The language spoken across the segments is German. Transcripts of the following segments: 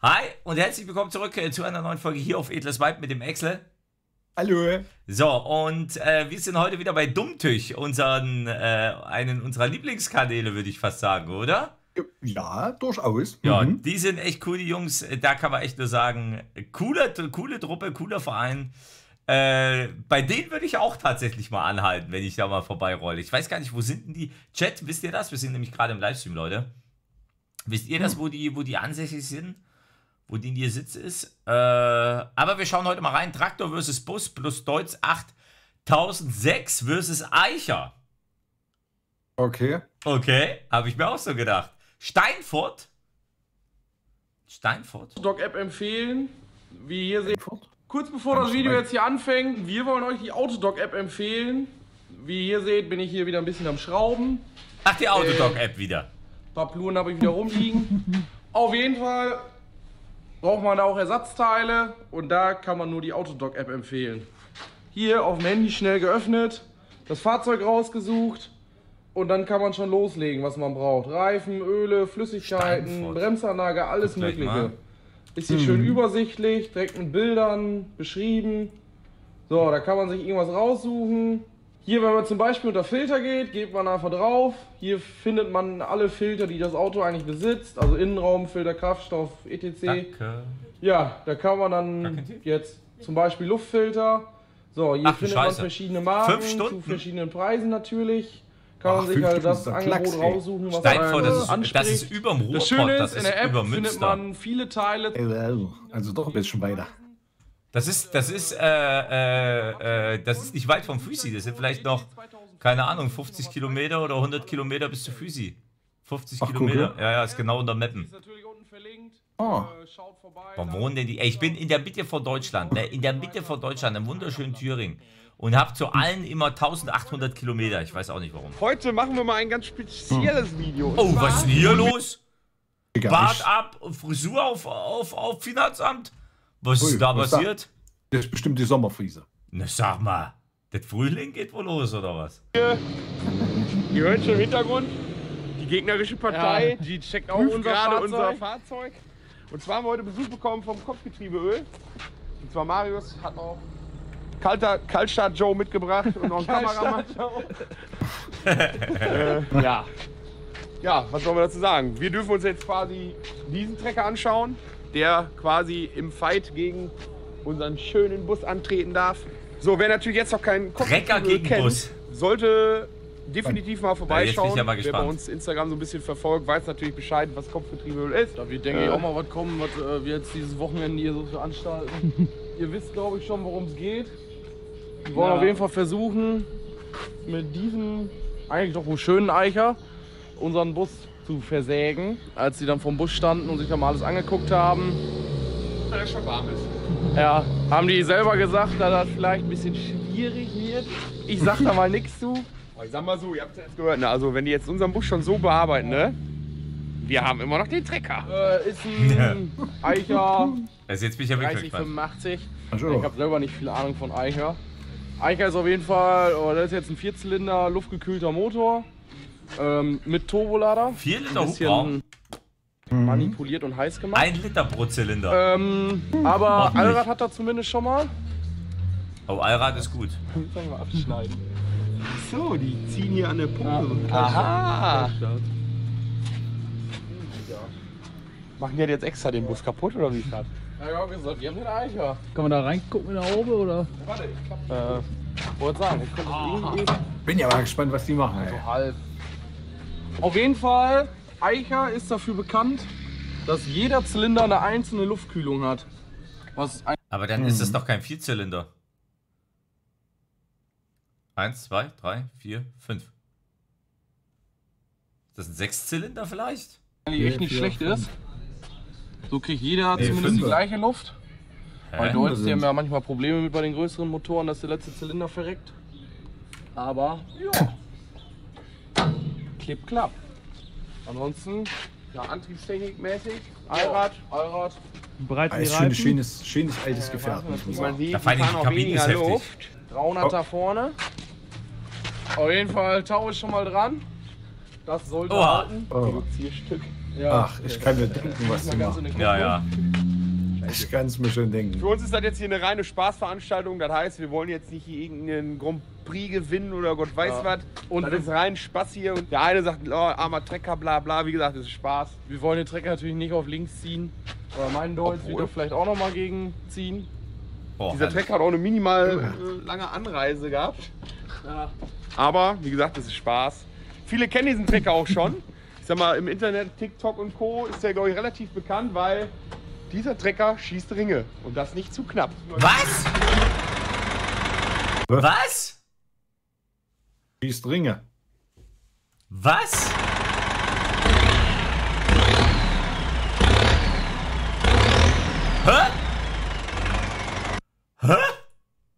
Hi und herzlich willkommen zurück zu einer neuen Folge hier auf Edles Weib mit dem Exle. Hallo. So, und wir sind heute wieder bei Dumm Tüch, einen unserer Lieblingskanäle, würde ich fast sagen, oder? Ja, durchaus. Ja, die sind echt cool, die Jungs. Da kann man echt nur sagen, coole Truppe, cooler Verein. Bei denen würde ich auch tatsächlich mal anhalten, wenn ich da mal vorbeirolle. Ich weiß gar nicht, wo sind denn die? Chat, wisst ihr das? Wir sind nämlich gerade im Livestream, Leute. Wisst ihr das, wo die ansässig sind? Wo die in ihr Sitz ist. Aber wir schauen heute mal rein. Traktor versus Bus plus Deutz 8006 versus Eicher. Okay. Okay, habe ich mir auch so gedacht. Steinfurt. Autodoc-App empfehlen. Wie ihr seht, kurz bevor das Video jetzt hier anfängt, wir wollen euch die Autodoc-App empfehlen. Wie ihr seht, bin ich hier wieder ein bisschen am Schrauben. Ach, die Autodoc-App wieder. Ein paar Bluren habe ich wieder rumliegen. Auf jeden Fall braucht man da auch Ersatzteile und da kann man nur die Autodoc-App empfehlen. Hier auf dem Handy schnell geöffnet, das Fahrzeug rausgesucht und dann kann man schon loslegen, was man braucht. Reifen, Öle, Flüssigkeiten, Steinfurt. Bremsanlage, alles Mögliche. Ist hier schön übersichtlich, direkt mit Bildern beschrieben. So, da kann man sich irgendwas raussuchen. Hier, wenn man zum Beispiel unter Filter geht, geht man einfach drauf. Hier findet man alle Filter, die das Auto eigentlich besitzt. Also Innenraumfilter, Kraftstoff, etc. Danke. Ja, da kann man dann jetzt zum Beispiel Luftfilter. So, hier findet man verschiedene Marken zu verschiedenen Preisen natürlich. Kann man sich halt das Angebot raussuchen, was man anspricht. Das ist überm Ruhrpott, das Schöne ist, in der App findet man viele Teile. Also doch ein bisschen weiter. Das ist nicht weit vom Füsi, das sind vielleicht noch, keine Ahnung, 50 Kilometer oder 100 Kilometer bis zu Füsi. 50 Kilometer, ja, ja, ist genau unter Meppen. Oh. Warum wohnen denn die? Ey, ich bin in der Mitte von Deutschland, im wunderschönen Thüringen. Und habe zu allen immer 1800 Kilometer, ich weiß auch nicht warum. Heute machen wir mal ein ganz spezielles Video. Oh, was ist denn hier los? Bart ab, Frisur auf Finanzamt. Was ist da passiert? Das ist bestimmt die Sommerfrise. Na sag mal, der Frühling geht wohl los, oder was? Ihr hört schon im Hintergrund, die gegnerische Partei, die checkt auch gerade unser Fahrzeug. Und zwar haben wir heute Besuch bekommen vom Kopfgetriebeöl. Und zwar Marius hat noch Kaltstart Joe mitgebracht und noch einen Kameramann. Ja, was sollen wir dazu sagen? Wir dürfen uns jetzt quasi diesen Trecker anschauen, der quasi im Fight gegen unseren schönen Bus antreten darf. So, wer natürlich jetzt noch keinen Kopfgetriebeöl kennt, sollte definitiv mal vorbeischauen. Ja, wer bei uns Instagram so ein bisschen verfolgt, weiß natürlich Bescheid, was Kopfgetriebeöl ist. Da wird, denke ich, auch mal was kommen, was wir jetzt dieses Wochenende hier so veranstalten. Ihr wisst, glaube ich, schon, worum es geht. Wir wollen auf jeden Fall versuchen, mit diesem eigentlich doch wohl schönen Eicher unseren Bus zu versägen, als sie dann vom Bus standen und sich dann mal alles angeguckt haben. Weil es schon warm ist. Ja, haben die selber gesagt, dass das vielleicht ein bisschen schwierig wird. Ich sag da mal nichts zu. Ich sag mal so, ihr habt es ja jetzt gehört, ne? Also wenn die jetzt unseren Bus schon so bearbeiten, ne? Wir haben immer noch den Trecker. Ist ein Eicher. Also jetzt bin ich ja wirklich 85. Ich habe selber nicht viel Ahnung von Eicher. Eicher ist auf jeden Fall, das ist jetzt ein 4-Zylinder luftgekühlter Motor mit Turbolader. 4 Liter Hubraum. Manipuliert und heiß gemacht. 1 Liter pro Zylinder. Aber Allrad hat er zumindest schon mal. Oh, Allrad ist gut. Sollen wir abschneiden. So, die ziehen hier an der Pumpe. Aha. Machen die jetzt extra den Bus kaputt oder wie? Ja, gesagt, die haben den Eicher. Kann man da reingucken in der Haube oder? Warte, ich glaub, wollte sagen, ich irgendwie... Bin ja mal gespannt, was die machen. Also halb. Auf jeden Fall, Eicher ist dafür bekannt, dass jeder Zylinder eine einzelne Luftkühlung hat. Was aber dann ist es doch kein Vierzylinder. 1, 2, 3, 4, 5. Das sind 6 Zylinder vielleicht? Die echt nicht schlecht ist. So kriegt jeder zumindest die gleiche Luft. Bei Deutz, die haben ja manchmal Probleme mit bei den größeren Motoren, dass der letzte Zylinder verreckt. Aber ja, klipp klapp. Ansonsten, ja, antriebstechnikmäßig, Allrad. Ein schönes altes Gefährt. Da fallen die Kabinen ist heftig. 300er vorne. Auf jeden Fall, Tau ist schon mal dran. Das sollte halten. Produzierstück. Ja. Ach, ich kann mir denken, was du machst. Ja, ja. Ich kann es mir schon denken. Für uns ist das jetzt hier eine reine Spaßveranstaltung. Das heißt, wir wollen jetzt nicht hier irgendeinen Grand Prix gewinnen oder Gott weiß was. Und das ist rein Spaß hier. Und der eine sagt, oh, armer Trecker, bla bla. Wie gesagt, das ist Spaß. Wir wollen den Trecker natürlich nicht auf links ziehen. Oder meinen Deutz wieder vielleicht auch nochmal gegenziehen. Oh, dieser Trecker hat auch eine minimal lange Anreise gehabt. Ja. Aber, wie gesagt, das ist Spaß. Viele kennen diesen Trecker auch schon. Ich sag mal, im Internet, TikTok und Co. ist der, glaube ich, relativ bekannt, weil dieser Trecker schießt Ringe. Und das nicht zu knapp. Was? Was? Schießt Ringe. Was? Hä? Hä?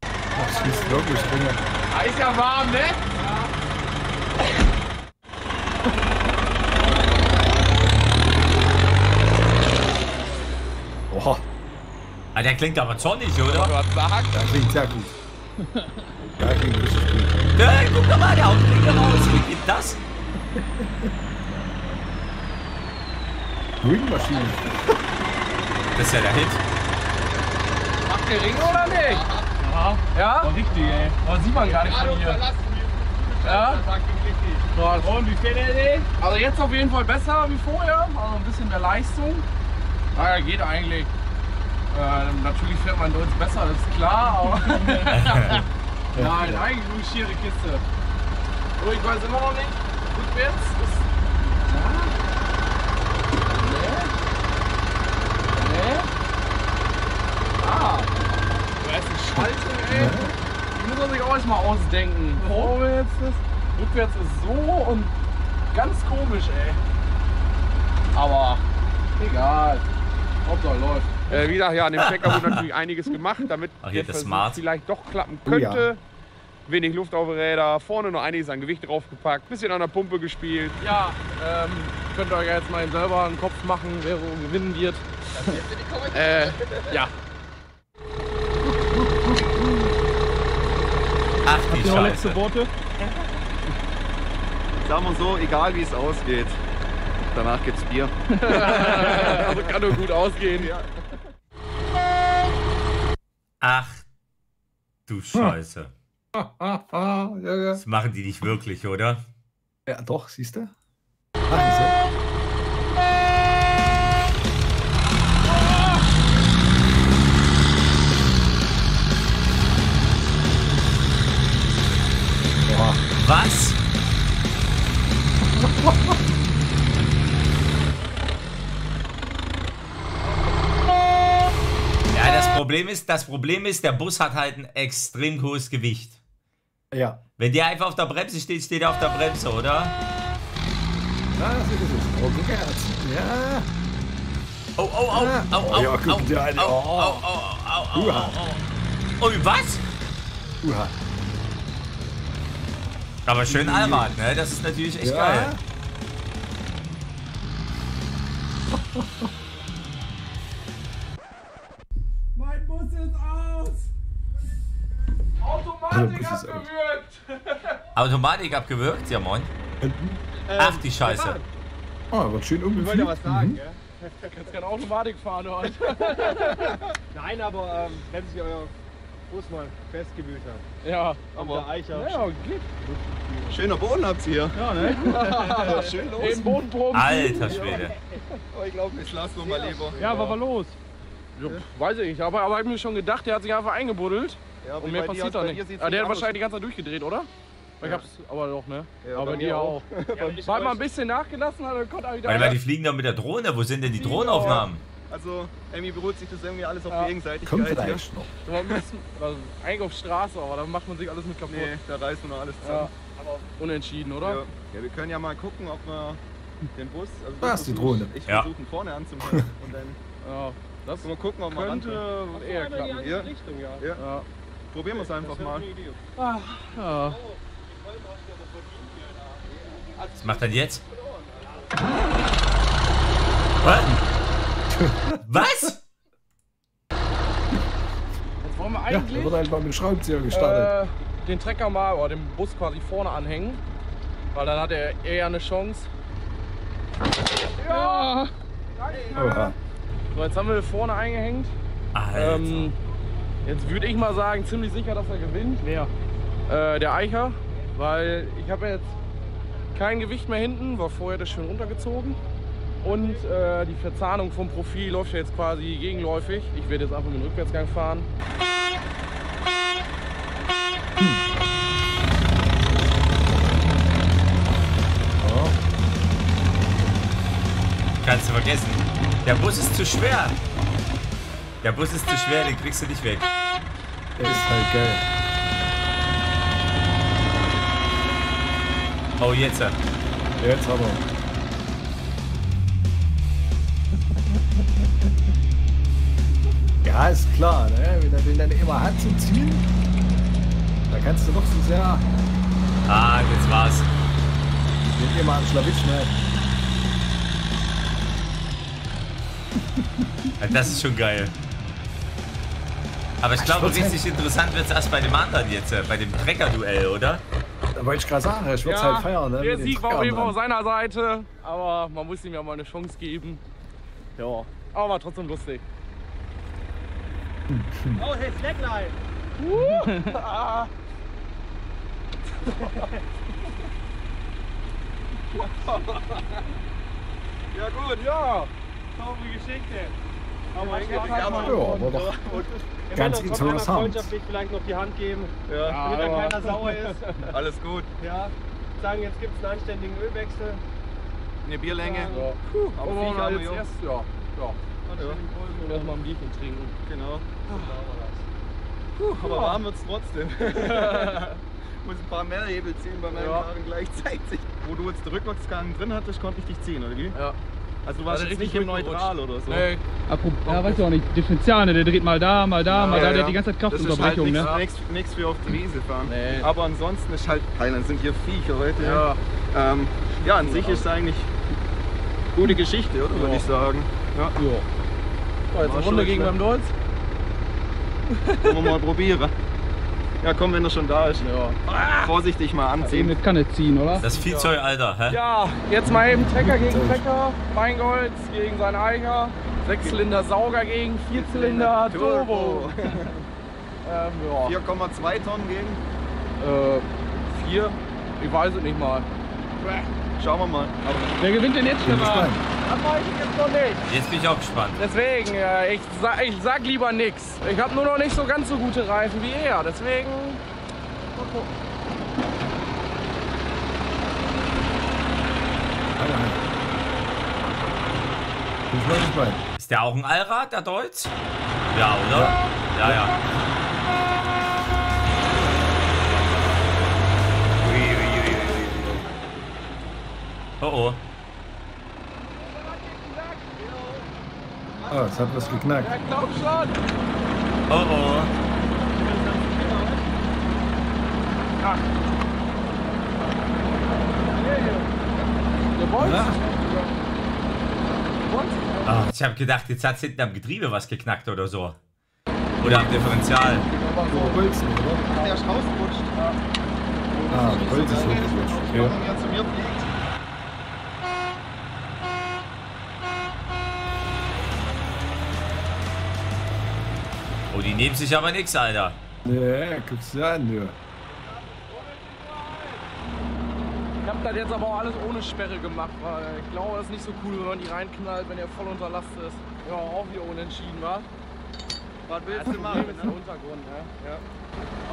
Das schießt wirklich Ringe. Da ist ja warm, ne? Ja. Boah. Ah, der klingt aber zornig, oder? Der klingt sehr gut. Der klingt richtig gut. Ja, guck doch mal, der Hauptbringer raus. Wie geht das? Ringmaschine. Das ist ja der Hit. Macht der Ring oder nicht? Ja. Ja? War richtig, ey. Das sieht man gar nicht von hier. Ja? Und wie fährt der denn? Also jetzt auf jeden Fall besser wie vorher. Also ein bisschen mehr Leistung. Naja, geht eigentlich. Natürlich fährt man Deutz besser, das ist klar, aber nein, eigentlich nur schiere Kiste. So, ich weiß immer noch nicht. Rückwärts ist... Nee. Nee. Ah. Du hast eine Schalte, ey. Die muss man sich auch erstmal ausdenken. Oh, jetzt ist... Rückwärts ist so und ganz komisch, ey. Aber egal. Läuft. Wie gesagt, ja, an dem Trecker wurde natürlich einiges gemacht, damit es vielleicht doch klappen könnte. Ja. Wenig Luft auf Räder, vorne noch einiges an Gewicht draufgepackt, bisschen an der Pumpe gespielt. Ja, könnt ihr euch jetzt mal selber einen Kopf machen, wer gewinnen wird. Ja. Ach, die Habt ihr noch letzte Worte? Sagen wir so, egal wie es ausgeht. Danach gibt's Bier. Also kann nur gut ausgehen. Ja. Ach du Scheiße. Das machen die nicht wirklich, oder? Ja, doch, siehst du? Was? Das Problem ist, der Bus hat halt ein extrem hohes Gewicht. Ja. Wenn der einfach auf der Bremse steht, steht er auf der Bremse, oder? Ja, das ist es. Oh, guck her. Ja. Oh, oh, oh. Oh, oh, oh. Ja, guck dir an. Oh, oh, oh, oh, oh. Oh, was? Uha. Aber schön Alman, ne? Das ist natürlich echt geil. Automatik abgewürgt! Automatik abgewürgt? Ja, moin. Ach die Scheiße. Oh, wird schön irgendwie. Ich wollte ja was sagen, gell? Du kannst keine Automatik fahren heute. Nein, aber wenn sich euer Bus mal festgewühlt hat. Ja, aber Eicher. Ja, schöner Boden habt ihr hier. Ja, ne? Ja, schön los. Eben Bodenproben. Alter Schwede. Oh, ich glaube, ich lasse nochmal lieber. Ja, was war los? Ja, weiß ich nicht, aber ich hab mir schon gedacht, der hat sich einfach eingebuddelt. Ja, und mehr passiert da nicht. Ah, der hat wahrscheinlich die ganze Zeit durchgedreht, oder? Ja. Ich hab's aber doch, ne? Ja, aber die auch. Ja, weil man ein bisschen nachgelassen hat, dann konnte er wieder. Weil die fliegen da mit der Drohne. Wo sind denn die Drohnenaufnahmen? Also, irgendwie beruht sich das irgendwie alles auf Gegenseitigkeit. Kommt vielleicht noch. Also, eigentlich auf Straße, aber dann macht man sich alles mit kaputt. Nee, da reißt man noch alles zusammen. Ja, aber unentschieden, oder? Ja. Ja, wir können ja mal gucken, ob wir den Bus. Also da ist die Drohne. Ich versuche ihn vorne anzumachen. Und dann. Ja. Das mal gucken, ob man eher klappen. Die andere Richtung, ja. Probieren wir es einfach mal. Ach, ja. Was macht er jetzt? Was? Jetzt wollen wir eigentlich. Ja, wird einfach mit dem Schraubenzieher gestartet. Den Trecker mal, oder den Bus quasi vorne anhängen. Weil dann hat er eher eine Chance. Ja! Danke. So, jetzt haben wir vorne eingehängt. Alter. Jetzt würde ich mal sagen, ziemlich sicher, dass er gewinnt. Wer? Der Eicher, weil ich habe jetzt kein Gewicht mehr hinten, war vorher das schön runtergezogen. Und die Verzahnung vom Profil läuft ja jetzt quasi gegenläufig. Ich werde jetzt einfach mit dem Rückwärtsgang fahren. Oh. Kannst du vergessen. Der Bus ist zu schwer. Der Bus ist zu schwer, den kriegst du nicht weg. Der ist halt geil. Oh, jetzt. Jetzt aber. Ja, ist klar, ne? Wenn du deine Hand zum Ziel, da kannst du noch so sehr. Ah, jetzt war's. Ich bin immer am Schlawitsch, ne? Das ist schon geil. Aber ich glaube, richtig interessant wird es erst bei dem anderen jetzt, bei dem Trecker-Duell, oder? Da wollte ich gerade sagen, ich würde es halt feiern, ne? Der Sieg war auf jeden Fall auf seiner Seite, aber man muss ihm ja mal eine Chance geben. Ja, aber war trotzdem lustig. Oh, hey, Slackline! Ja gut, ja! Tausende Geschichte! Aber ich kann ja, ganz interessant. Freundschaftlich vielleicht noch die Hand geben, ja, damit dann keiner sauer ist. Alles gut. Ja, sagen, jetzt gibt es einen anständigen Ölwechsel. Eine Bierlänge. Ja. Puh, aber oh, Viecher, jetzt erst, und erstmal ein Bierchen trinken. Genau. Puh, aber warm wird es trotzdem. Muss ein paar mehr Hebel ziehen bei meinen Haaren gleichzeitig. Wo du jetzt den Rückwärtsgang drin hattest, konnte ich dich ziehen, oder wie? Ja. Also du warst also jetzt nicht im Neutral oder so? Nee. Ja, weißt du auch nicht, Differenziale, der dreht mal da, mal da, mal da, der hat die ganze Zeit Kraftunterbrechung, ne? Das ist halt nichts für auf die Wiese fahren. Nee. Aber ansonsten ist halt Thailand, sind hier Viecher heute. Ja, ja, an sich ist es eigentlich gute Geschichte, oder? Würde ich sagen. Ja. So, jetzt eine Runde gegen beim Deutz. Wollen wir mal probieren. Ja, komm, wenn er schon da ist. Ja. Ah, vorsichtig mal anziehen. Mit Kanne ziehen, oder? Das ist viel Zeug, Alter. Hä? Ja, jetzt mal eben Trecker gegen Trecker, Beingolz gegen seinen Eicher, Sechszylinder Sauger gegen Vierzylinder Turbo. 4,2 Tonnen gegen? 4? Ich weiß es nicht mal. Schauen wir mal. Aber wer gewinnt denn jetzt schon mal? Das weiß ich jetzt noch nicht. Jetzt bin ich auch gespannt. Deswegen, ich sag lieber nichts. Ich habe nur noch nicht so ganz so gute Reifen wie er. Deswegen. Ist der auch ein Allrad, der Deutz? Ja, oder? Ja, ja. Oh oh. Oh, es hat was geknackt. Ja, glaub schon. Oh oh. Ach. Oh, ich habe gedacht, jetzt hat es hinten am Getriebe was geknackt oder so. Oder am Differential. Der ist rausgerutscht. Ah, Holz ist rausgerutscht. Oh, die nehmen sich aber nix, Alter. Nee, guck's dir an, du. Ich hab das jetzt aber auch alles ohne Sperre gemacht, weil ich glaube, das ist nicht so cool, wenn man die reinknallt, wenn er voll unter Last ist. Ja, auch hier unentschieden, wa? Was willst du machen? Mit dem Untergrund, ne? Ja.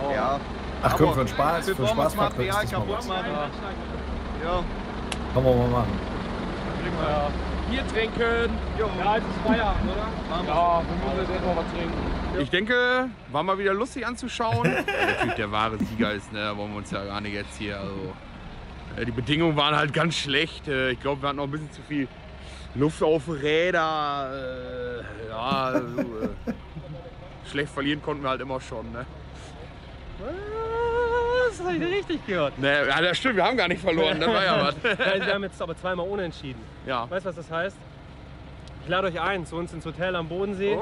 Oh. Ja. Ach komm, für Spaß macht das nicht mal was. Ja. Kann man mal machen. Ja. Bier trinken. Jo. Ja, jetzt ist Feierabend, oder? Ja, wir müssen jetzt erstmal was trinken. Ich denke, war mal wieder lustig anzuschauen. Der Typ, der wahre Sieger ist, ne? Da wollen wir uns ja gar nicht jetzt hier. Also, die Bedingungen waren halt ganz schlecht. Ich glaube, wir hatten noch ein bisschen zu viel Luft auf Räder. Schlecht verlieren konnten wir halt immer schon. Ne? Das habe ich nicht richtig gehört. Ne, ja, das stimmt, wir haben gar nicht verloren. Das war ja was. Wir haben jetzt aber zweimal unentschieden. Ja. Weißt du, was das heißt? Ich lade euch ein, zu uns ins Hotel am Bodensee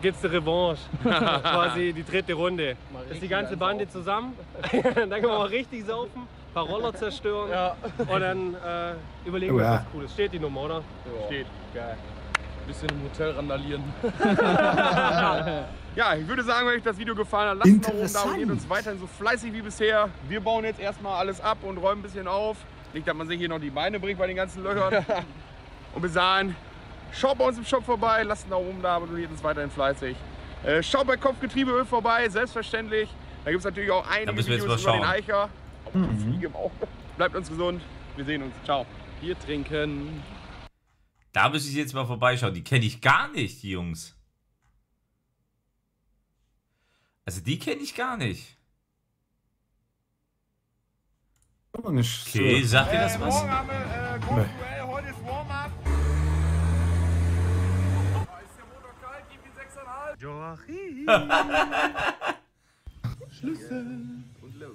gibt's die Revanche, quasi die dritte Runde. Ist die ganze Bande zusammen, dann können wir mal richtig saufen, ein paar Roller zerstören und dann überlegen wir was Cooles. Steht die Nummer, oder? Ja. Steht. Geil. ein bisschen im Hotel randalieren. Ja, ich würde sagen, wenn euch das Video gefallen hat, lasst einen Daumen da und geht uns weiterhin so fleißig wie bisher. Wir bauen jetzt erstmal alles ab und räumen ein bisschen auf. Nicht, dass man sich hier noch die Beine bringt bei den ganzen Löchern. Und bis dahin, schaut bei uns im Shop vorbei, lasst einen Daumen oben da, abonniert uns weiterhin fleißig. Schaut bei Kopfgetriebeöl vorbei, selbstverständlich. Da gibt es natürlich auch einige Videos über den Eicher. Bleibt uns gesund, wir sehen uns. Ciao. Bier trinken. Da müsste ich jetzt mal vorbeischauen, die kenne ich gar nicht, die Jungs. Also die kenne ich gar nicht. Okay, sagt dir das was? Morgen haben wir Golden Duell, heute ist Warm-Up. Ist der Motor kalt, gib ihn 6,5. Joachim. Schlüssel. Und los.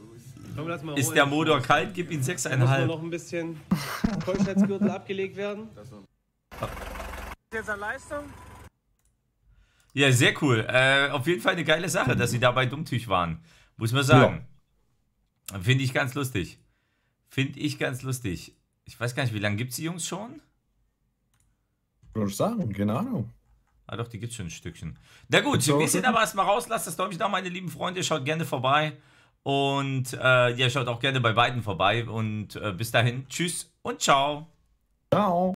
Komm, lass mal ist der Motor kalt, gib ihn 6,5. Muss noch ein bisschen Keuschheitsgürtel abgelegt werden. Jetzt an Leistung. Ja, sehr cool. Auf jeden Fall eine geile Sache, dass sie da bei Dumm Tüch waren. Muss man sagen. Ja. Finde ich ganz lustig. Finde ich ganz lustig. Ich weiß gar nicht, wie lange gibt es die Jungs schon? Würde ich sagen, keine Ahnung. Ah doch, die gibt es schon ein Stückchen. Na gut, wir sind aber erstmal raus. Lasst das Däumchen da, meine lieben Freunde. Schaut gerne vorbei. Und ja, schaut auch gerne bei beiden vorbei. Und bis dahin, tschüss und ciao. Ciao.